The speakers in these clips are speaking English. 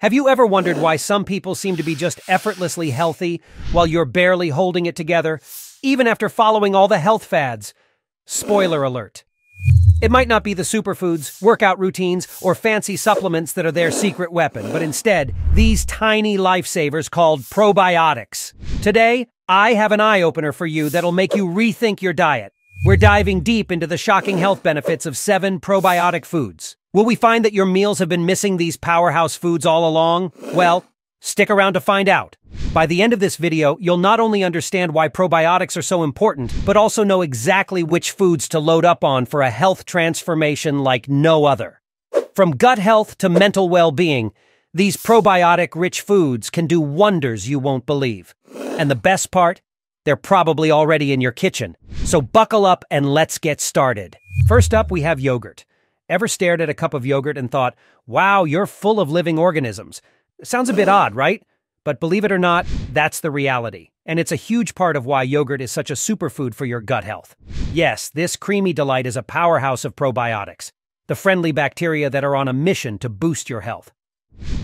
Have you ever wondered why some people seem to be just effortlessly healthy while you're barely holding it together, even after following all the health fads? Spoiler alert. It might not be the superfoods, workout routines, or fancy supplements that are their secret weapon, but instead, these tiny lifesavers called probiotics. Today, I have an eye-opener for you that'll make you rethink your diet. We're diving deep into the shocking health benefits of 7 probiotic foods. Will we find that your meals have been missing these powerhouse foods all along? Well, stick around to find out. By the end of this video, you'll not only understand why probiotics are so important, but also know exactly which foods to load up on for a health transformation like no other. From gut health to mental well-being, these probiotic-rich foods can do wonders you won't believe. And the best part? They're probably already in your kitchen. So buckle up and let's get started. First up, we have yogurt. Ever stared at a cup of yogurt and thought, wow, you're full of living organisms? Sounds a bit odd, right? But believe it or not, that's the reality. And it's a huge part of why yogurt is such a superfood for your gut health. Yes, this creamy delight is a powerhouse of probiotics, the friendly bacteria that are on a mission to boost your health.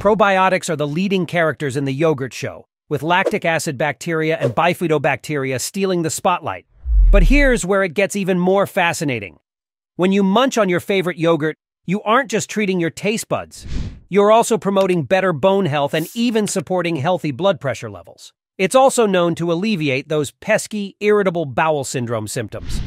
Probiotics are the leading characters in the yogurt show, with lactic acid bacteria and bifidobacteria stealing the spotlight. But here's where it gets even more fascinating. When you munch on your favorite yogurt, you aren't just treating your taste buds. You're also promoting better bone health and even supporting healthy blood pressure levels. It's also known to alleviate those pesky, irritable bowel syndrome symptoms.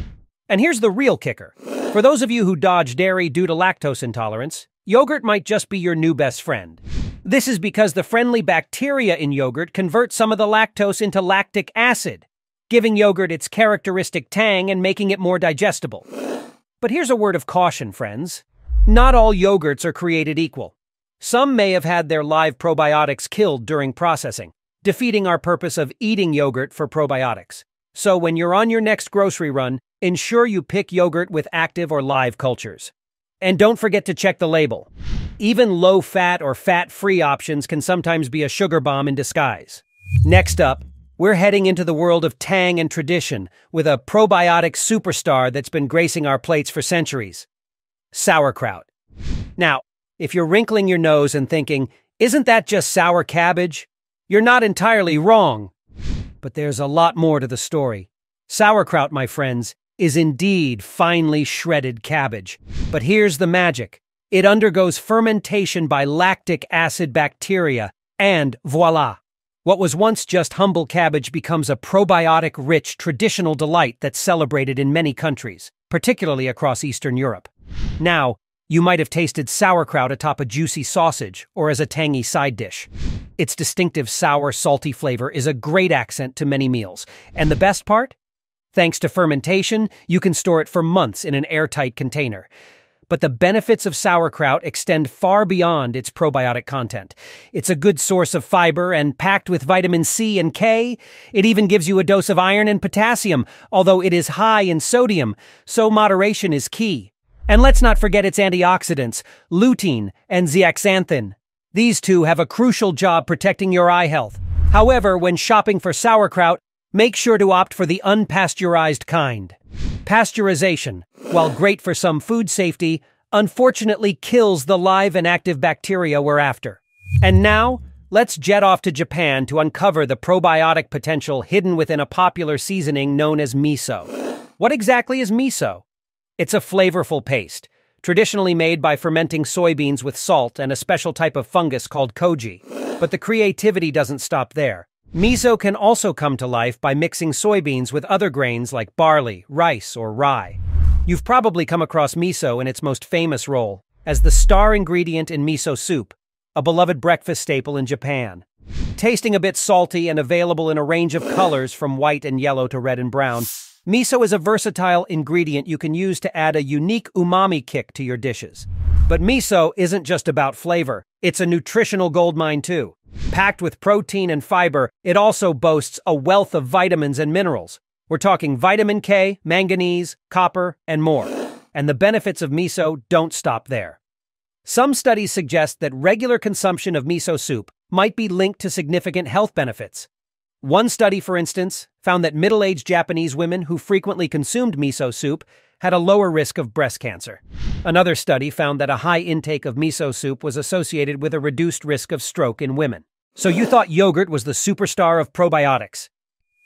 And here's the real kicker. For those of you who dodge dairy due to lactose intolerance, yogurt might just be your new best friend. This is because the friendly bacteria in yogurt convert some of the lactose into lactic acid, giving yogurt its characteristic tang and making it more digestible. But here's a word of caution, friends. Not all yogurts are created equal. Some may have had their live probiotics killed during processing, defeating our purpose of eating yogurt for probiotics. So when you're on your next grocery run, ensure you pick yogurt with active or live cultures. And don't forget to check the label. Even low-fat or fat-free options can sometimes be a sugar bomb in disguise. Next up, we're heading into the world of tang and tradition with a probiotic superstar that's been gracing our plates for centuries: sauerkraut. Now, if you're wrinkling your nose and thinking, isn't that just sour cabbage? You're not entirely wrong. But there's a lot more to the story. Sauerkraut, my friends, is indeed finely shredded cabbage. But here's the magic. It undergoes fermentation by lactic acid bacteria, and voila! What was once just humble cabbage becomes a probiotic-rich traditional delight that's celebrated in many countries, particularly across Eastern Europe. Now, you might have tasted sauerkraut atop a juicy sausage or as a tangy side dish. Its distinctive sour, salty flavor is a great accent to many meals. And the best part? Thanks to fermentation, you can store it for months in an airtight container. But the benefits of sauerkraut extend far beyond its probiotic content. It's a good source of fiber, and packed with vitamin C and K, it even gives you a dose of iron and potassium, although it is high in sodium, so moderation is key. And let's not forget its antioxidants, lutein and zeaxanthin. These two have a crucial job protecting your eye health. However, when shopping for sauerkraut, make sure to opt for the unpasteurized kind. Pasteurization, while great for some food safety, unfortunately kills the live and active bacteria we're after. And now, let's jet off to Japan to uncover the probiotic potential hidden within a popular seasoning known as miso. What exactly is miso? It's a flavorful paste, traditionally made by fermenting soybeans with salt and a special type of fungus called koji. But the creativity doesn't stop there. Miso can also come to life by mixing soybeans with other grains like barley, rice, or rye. You've probably come across miso in its most famous role, as the star ingredient in miso soup, a beloved breakfast staple in Japan. Tasting a bit salty and available in a range of colors from white and yellow to red and brown, miso is a versatile ingredient you can use to add a unique umami kick to your dishes. But miso isn't just about flavor, it's a nutritional goldmine too. Packed with protein and fiber, it also boasts a wealth of vitamins and minerals. We're talking vitamin K, manganese, copper, and more. And the benefits of miso don't stop there. Some studies suggest that regular consumption of miso soup might be linked to significant health benefits. One study, for instance, found that middle-aged Japanese women who frequently consumed miso soup had a lower risk of breast cancer. Another study found that a high intake of miso soup was associated with a reduced risk of stroke in women. So you thought yogurt was the superstar of probiotics.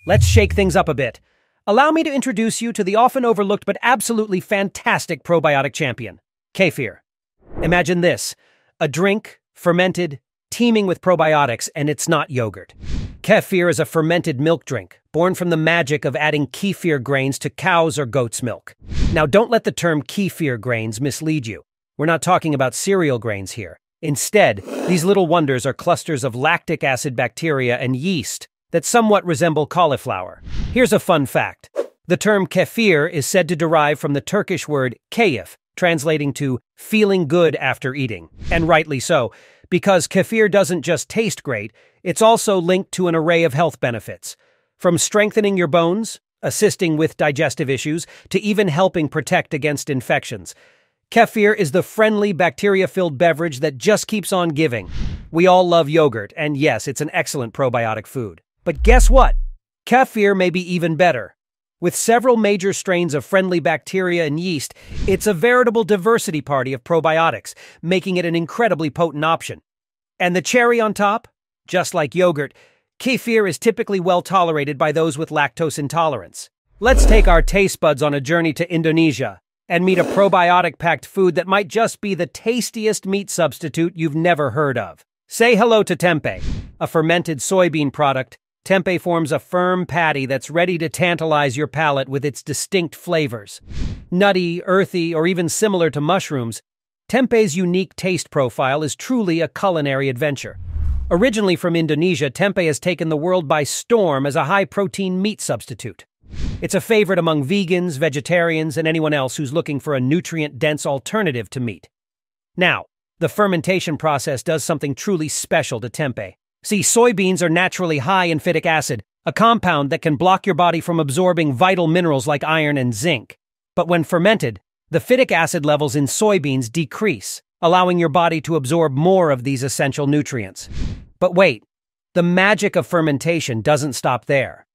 Let's shake things up a bit. Allow me to introduce you to the often overlooked but absolutely fantastic probiotic champion, kefir. Imagine this, a drink, fermented, teeming with probiotics, and it's not yogurt. Kefir is a fermented milk drink, born from the magic of adding kefir grains to cow's or goat's milk. Now, don't let the term kefir grains mislead you. We're not talking about cereal grains here. Instead, these little wonders are clusters of lactic acid bacteria and yeast that somewhat resemble cauliflower. Here's a fun fact. The term kefir is said to derive from the Turkish word keyif, translating to feeling good after eating. And rightly so, because kefir doesn't just taste great, it's also linked to an array of health benefits. From strengthening your bones, assisting with digestive issues, to even helping protect against infections. Kefir is the friendly, bacteria-filled beverage that just keeps on giving. We all love yogurt, and yes, it's an excellent probiotic food. But guess what? Kefir may be even better. With several major strains of friendly bacteria and yeast, it's a veritable diversity party of probiotics, making it an incredibly potent option. And the cherry on top? Just like yogurt, kefir is typically well tolerated by those with lactose intolerance. Let's take our taste buds on a journey to Indonesia and meet a probiotic-packed food that might just be the tastiest meat substitute you've never heard of. Say hello to tempeh, a fermented soybean product. Tempeh forms a firm patty that's ready to tantalize your palate with its distinct flavors. Nutty, earthy, or even similar to mushrooms, tempeh's unique taste profile is truly a culinary adventure. Originally from Indonesia, tempeh has taken the world by storm as a high-protein meat substitute. It's a favorite among vegans, vegetarians, and anyone else who's looking for a nutrient-dense alternative to meat. Now, the fermentation process does something truly special to tempeh. See, soybeans are naturally high in phytic acid, a compound that can block your body from absorbing vital minerals like iron and zinc. But when fermented, the phytic acid levels in soybeans decrease, allowing your body to absorb more of these essential nutrients. But wait, the magic of fermentation doesn't stop there.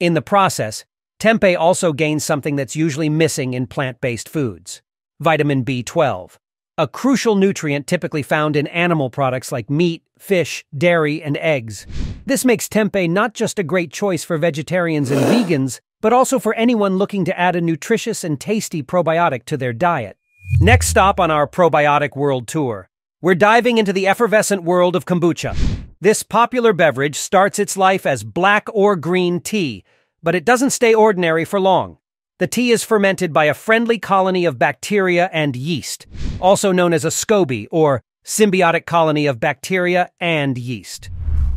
In the process, tempeh also gains something that's usually missing in plant-based foods: vitamin B12. A crucial nutrient typically found in animal products like meat, fish, dairy, and eggs. This makes tempeh not just a great choice for vegetarians and vegans, but also for anyone looking to add a nutritious and tasty probiotic to their diet. Next stop on our probiotic world tour, we're diving into the effervescent world of kombucha. This popular beverage starts its life as black or green tea, but it doesn't stay ordinary for long. The tea is fermented by a friendly colony of bacteria and yeast, also known as a SCOBY, or symbiotic colony of bacteria and yeast.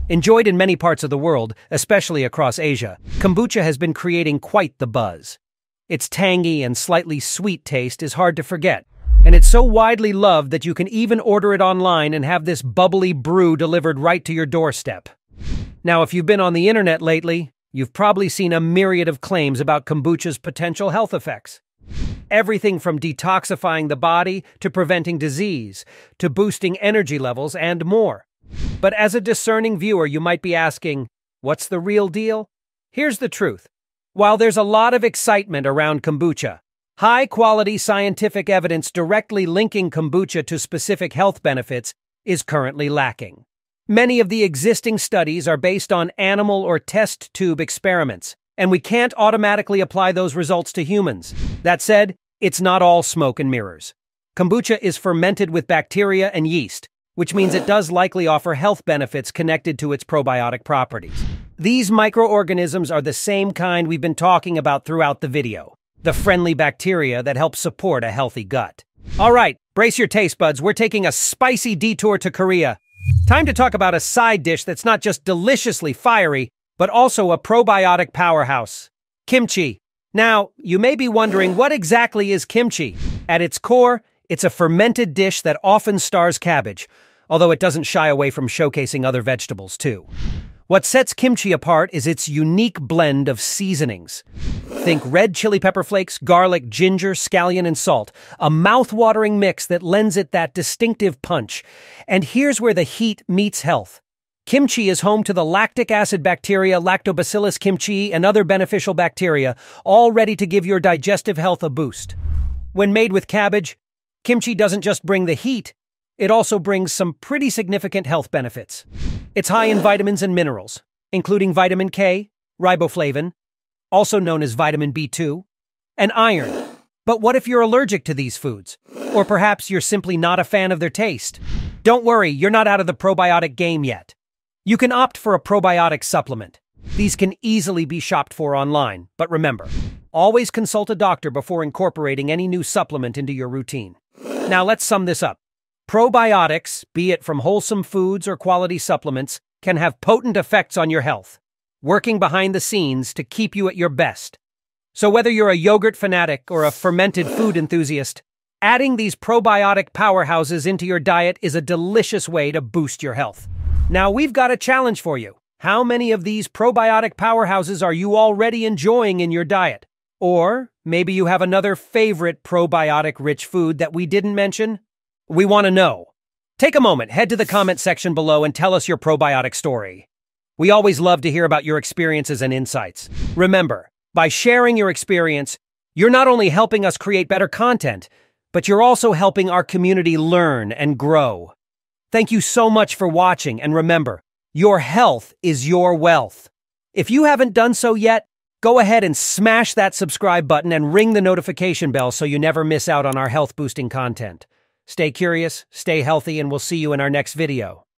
Enjoyed in many parts of the world, especially across Asia, kombucha has been creating quite the buzz. Its tangy and slightly sweet taste is hard to forget, and it's so widely loved that you can even order it online and have this bubbly brew delivered right to your doorstep. Now, if you've been on the internet lately, you've probably seen a myriad of claims about kombucha's potential health effects. Everything from detoxifying the body to preventing disease, to boosting energy levels, and more. But as a discerning viewer, you might be asking, what's the real deal? Here's the truth. While there's a lot of excitement around kombucha, high-quality scientific evidence directly linking kombucha to specific health benefits is currently lacking. Many of the existing studies are based on animal or test tube experiments, and we can't automatically apply those results to humans. That said, it's not all smoke and mirrors. Kombucha is fermented with bacteria and yeast, which means it does likely offer health benefits connected to its probiotic properties. These microorganisms are the same kind we've been talking about throughout the video, the friendly bacteria that help support a healthy gut. All right, brace your taste buds, we're taking a spicy detour to Korea. Time to talk about a side dish that's not just deliciously fiery, but also a probiotic powerhouse: kimchi. Now, you may be wondering, what exactly is kimchi? At its core, it's a fermented dish that often stars cabbage, although it doesn't shy away from showcasing other vegetables too. What sets kimchi apart is its unique blend of seasonings. Think red chili pepper flakes, garlic, ginger, scallion, and salt, a mouth-watering mix that lends it that distinctive punch. And here's where the heat meets health. Kimchi is home to the lactic acid bacteria Lactobacillus kimchi and other beneficial bacteria, all ready to give your digestive health a boost. When made with cabbage, kimchi doesn't just bring the heat, it also brings some pretty significant health benefits. It's high in vitamins and minerals, including vitamin K, riboflavin, also known as vitamin B2, and iron. But what if you're allergic to these foods? Or perhaps you're simply not a fan of their taste? Don't worry, you're not out of the probiotic game yet. You can opt for a probiotic supplement. These can easily be shopped for online, but remember, always consult a doctor before incorporating any new supplement into your routine. Now let's sum this up. Probiotics, be it from wholesome foods or quality supplements, can have potent effects on your health, working behind the scenes to keep you at your best. So whether you're a yogurt fanatic or a fermented food enthusiast, adding these probiotic powerhouses into your diet is a delicious way to boost your health. Now we've got a challenge for you. How many of these probiotic powerhouses are you already enjoying in your diet? Or maybe you have another favorite probiotic-rich food that we didn't mention? We want to know. Take a moment, head to the comment section below and tell us your probiotic story. We always love to hear about your experiences and insights. Remember, by sharing your experience, you're not only helping us create better content, but you're also helping our community learn and grow. Thank you so much for watching, and remember, your health is your wealth. If you haven't done so yet, go ahead and smash that subscribe button and ring the notification bell so you never miss out on our health-boosting content. Stay curious, stay healthy, and we'll see you in our next video.